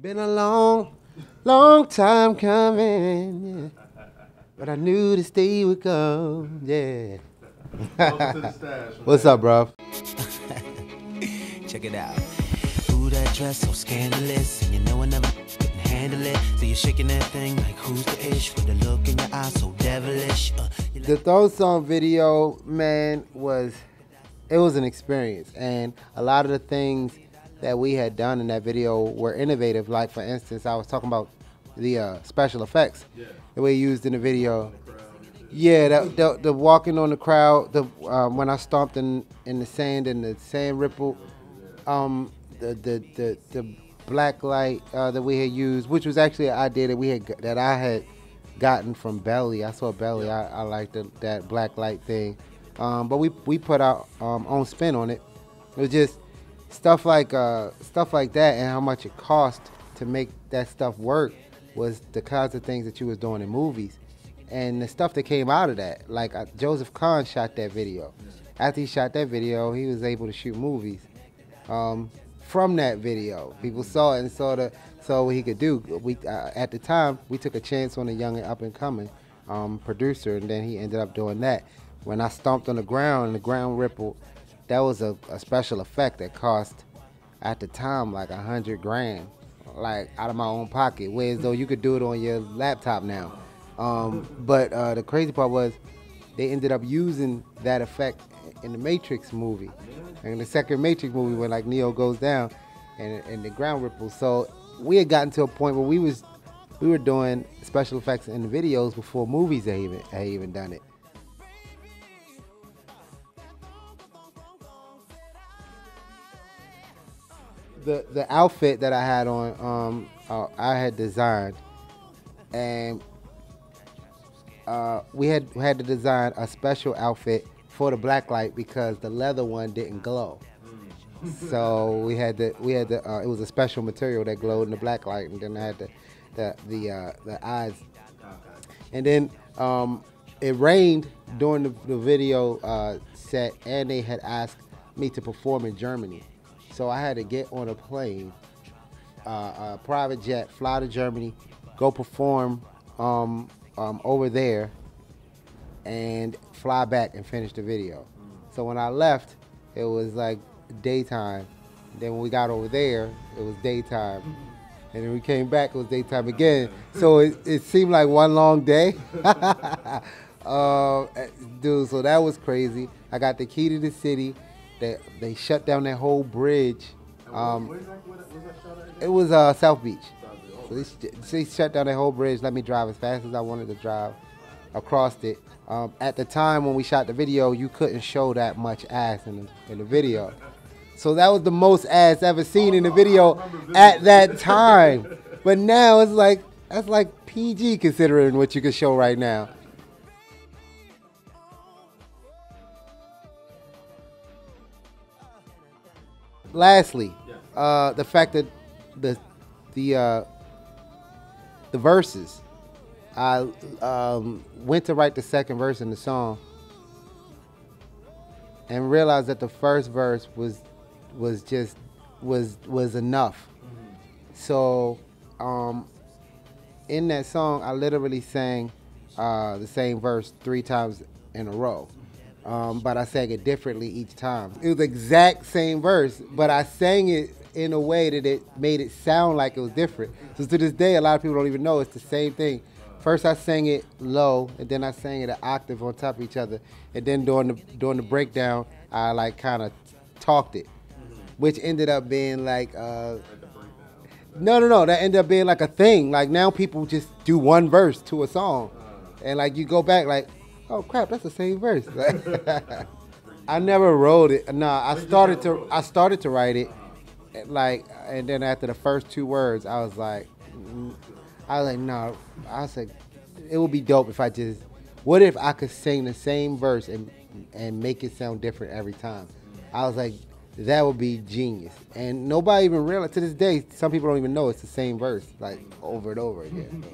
Been a long, long time coming, yeah. But I knew this day would come, yeah. Welcome to the stash. What's up, bro? Check it out. Ooh, that dress so scandalous, and you know I never couldn't handle it. So you're shaking that thing like who's the ish with a look in your eyes so devilish. The Thong Song video, man, it was an experience, and a lot of the things that we had done in that video were innovative. Like, for instance, I was talking about the special effects that we used in the video. Yeah, the walking on the crowd, when I stomped in the sand and the sand ripple, the black light that we had used, which was actually an idea that I had gotten from Belly. I saw Belly. I liked that black light thing, but we put our own spin on it. It was just stuff like that, and how much it cost to make that stuff work was the kinds of things that you was doing in movies, and the stuff that came out of that. Like, Joseph Kahn shot that video. After he shot that video, he was able to shoot movies from that video. People saw it and saw what he could do. At the time, we took a chance on a young and up and coming producer, and then he ended up doing that. When I stomped on the ground and the ground rippled, that was a special effect that cost, at the time, like $100 grand, like out of my own pocket, whereas though you could do it on your laptop now. But the crazy part was they ended up using that effect in the Matrix movie. And in the second Matrix movie, when like Neo goes down and the ground ripples. So we had gotten to a point where we were doing special effects in the videos before movies had even done it. The outfit that I had on, I had designed, and we had to design a special outfit for the black light because the leather one didn't glow. So it was a special material that glowed in the black light, and then I had the eyes. And then it rained during the video set, and they had asked me to perform in Germany. So I had to get on a plane, a private jet, fly to Germany, go perform over there, and fly back and finish the video. So when I left, it was like daytime. Then when we got over there, it was daytime. And then we came back, it was daytime again. So it seemed like one long day. Dude, so that was crazy. I got the key to the city. They shut down that whole bridge. It was South Beach. So they shut down that whole bridge, let me drive as fast as I wanted to drive across it. At the time when we shot the video, you couldn't show that much ass in the video. So that was the most ass ever seen in the video at that time. But now it's like, that's like PG considering what you could show right now. Lastly, the fact that the verses, I went to write the second verse in the song and realized that the first verse was enough. Mm-hmm. So in that song, I literally sang the same verse 3 times in a row. But I sang it differently each time. It was the exact same verse, but I sang it in a way that it made it sound like it was different. So to this day, a lot of people don't even know it's the same thing. First I sang it low, and then I sang it an octave on top of each other. And then during the breakdown, I like kind of talked it, which ended up being like, no, that ended up being like a thing. Like now people just do one verse to a song. And like you go back like, oh crap, that's the same verse. I never wrote it. Nah, I started to write it, like, and then after the first 2 words, I was like, no, I said, it would be dope if I just, what if I could sing the same verse and make it sound different every time? I was like, that would be genius. And nobody even realized, to this day, some people don't even know it's the same verse, like over and over again.